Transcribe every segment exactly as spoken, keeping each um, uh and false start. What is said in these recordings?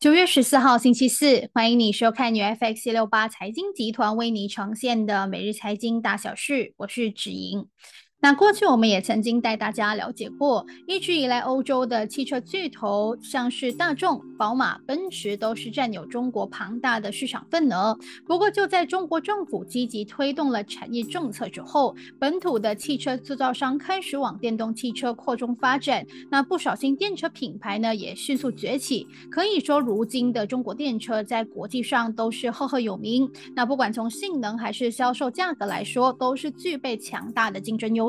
九月十四号星期四，欢迎你收看 F X 一六八 财经集团为你呈现的每日财经大小事，我是芷莹。那过去我们也曾经带大家了解过，一直以来欧洲的汽车巨头像是大众、宝马、奔驰都是占有中国庞大的市场份额。不过就在中国政府积极推动了产业政策之后，本土的汽车制造商开始往电动汽车扩充发展，那不少新电车品牌呢也迅速崛起。可以说如今的中国电车在国际上都是赫赫有名，那不管从性能还是销售价格来说，都是具备强大的竞争优势。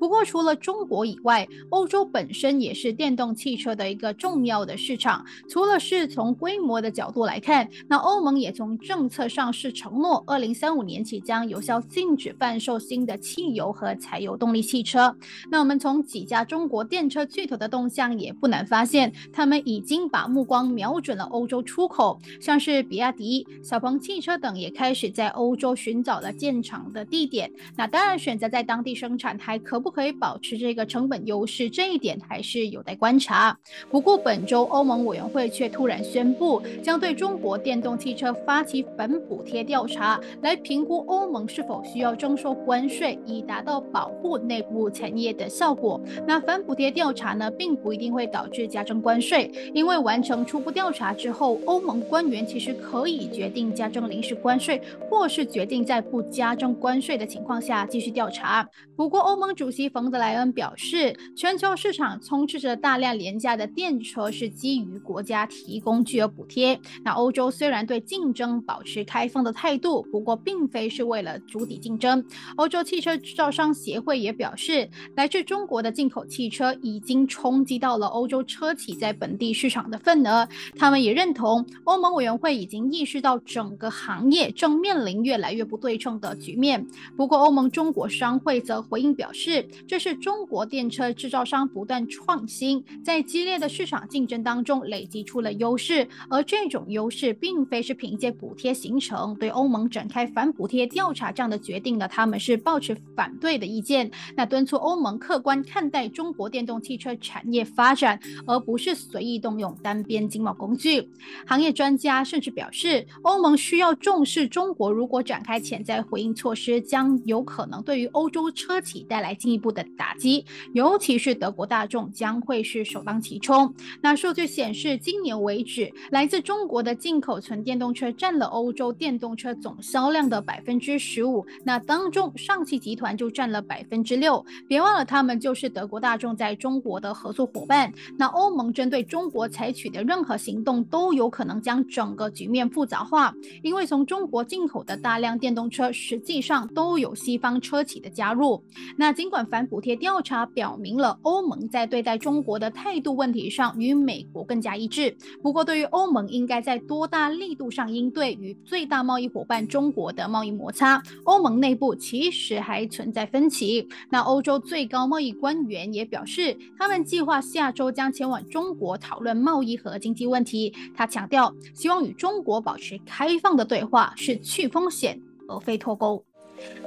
不过除了中国以外，欧洲本身也是电动汽车的一个重要的市场。除了是从规模的角度来看，那欧盟也从政策上是承诺二零三五年起将有效禁止贩售新的汽油和柴油动力汽车。那我们从几家中国电车巨头的动向也不难发现，他们已经把目光瞄准了欧洲出口，像是比亚迪、小鹏汽车等也开始在欧洲寻找了建厂的地点。那当然选择在当地生产还可不可以保持这个成本优势，这一点还是有待观察。不过本周欧盟委员会却突然宣布，将对中国电动汽车发起反补贴调查，来评估欧盟是否需要征收关税，以达到保护内部产业的效果。那反补贴调查呢，并不一定会导致加征关税，因为完成初步调查之后，欧盟官员其实可以决定加征临时关税，或是决定在不加征关税的情况下继续调查。不过欧盟主席冯德莱恩表示，全球市场充斥着大量廉价的电车，是基于国家提供巨额补贴。那欧洲虽然对竞争保持开放的态度，不过并非是为了筑底竞争。欧洲汽车制造商协会也表示，来自中国的进口汽车已经冲击到了欧洲车企在本地市场的份额。他们也认同欧盟委员会已经意识到整个行业正面临越来越不对称的局面。不过欧盟中国商会则回应表示，这是中国电车制造商不断创新，在激烈的市场竞争当中累积出了优势，而这种优势并非是凭借补贴形成。对欧盟展开反补贴调查这样的决定呢，他们是抱持反对的意见，那敦促欧盟客观看待中国电动汽车产业发展，而不是随意动用单边经贸工具。行业专家甚至表示，欧盟需要重视中国如果展开潜在回应措施，将有可能对于欧洲车企带来进一步的打击，尤其是德国大众将会是首当其冲。那数据显示，今年为止，来自中国的进口纯电动车占了欧洲电动车总销量的 百分之十五， 那当中上汽集团就占了 百分之六。 别忘了他们就是德国大众在中国的合作伙伴。那欧盟针对中国采取的任何行动都有可能将整个局面复杂化，因为从中国进口的大量电动车实际上都有西方车企的加入。那尽管反补贴调查表明了欧盟在对待中国的态度问题上与美国更加一致，不过对于欧盟应该在多大力度上应对与最大贸易伙伴中国的贸易摩擦，欧盟内部其实还存在分歧。那欧洲最高贸易官员也表示，他们计划下周将前往中国讨论贸易和经济问题。他强调，希望与中国保持开放的对话，是去风险而非脱钩。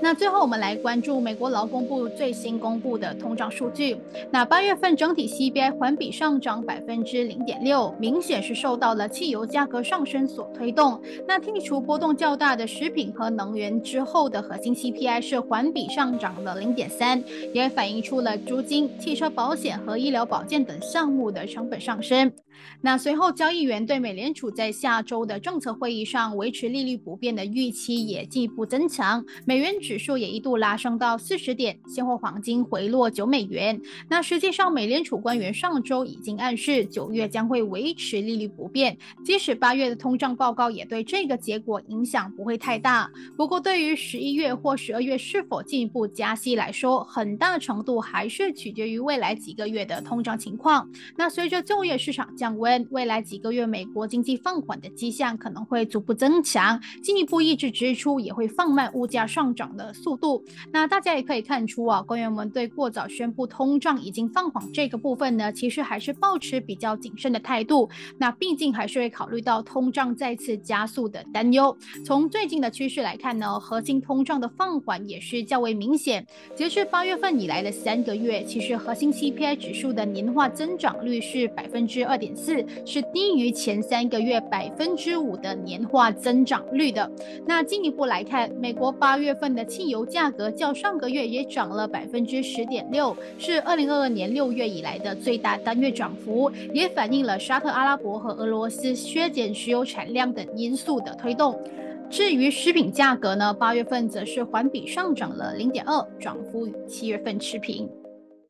那最后我们来关注美国劳工部最新公布的通胀数据。那八月份整体 C P I 环比上涨 百分之零点六， 明显是受到了汽油价格上升所推动。那剔除波动较大的食品和能源之后的核心 C P I 是环比上涨了 零点三， 也反映出了租金、汽车保险和医疗保健等项目的成本上升。那随后交易员对美联储在下周的政策会议上维持利率不变的预期也进一步增强，美元指数也一度拉升到四十点，现货黄金回落九美元。那实际上美联储官员上周已经暗示九月将会维持利率不变，即使八月的通胀报告也对这个结果影响不会太大。不过对于十一月或十二月是否进一步加息来说，很大程度还是取决于未来几个月的通胀情况。那随着就业市场降温，未来几个月美国经济放缓的迹象可能会逐步增强，进一步抑制支出也会放慢物价上涨的速度。那大家也可以看出啊，官员们对过早宣布通胀已经放缓这个部分呢，其实还是抱持比较谨慎的态度。那毕竟还是会考虑到通胀再次加速的担忧。从最近的趋势来看呢，核心通胀的放缓也是较为明显。截至八月份以来的三个月，其实核心 C P I 指数的年化增长率是 百分之二点三。显示是低于前三个月百分之五的年化增长率的。那进一步来看，美国八月份的汽油价格较上个月也涨了百分之十点六，是二零二二年六月以来的最大单月涨幅，也反映了沙特阿拉伯和俄罗斯削减石油产量等因素的推动。至于食品价格呢，八月份则是环比上涨了 零点二， 涨幅与七月份持平。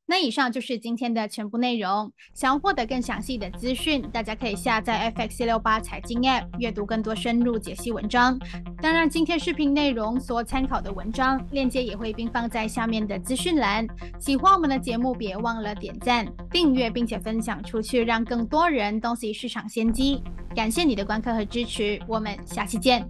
那以上就是今天的全部内容，想要获得更详细的资讯，大家可以下载 F X 四六八财经 App 阅读更多深入解析文章。当然，今天视频内容所参考的文章链接也会并放在下面的资讯栏。喜欢我们的节目，别忘了点赞、订阅，并且分享出去，让更多人洞悉市场先机。感谢你的观看和支持，我们下期见。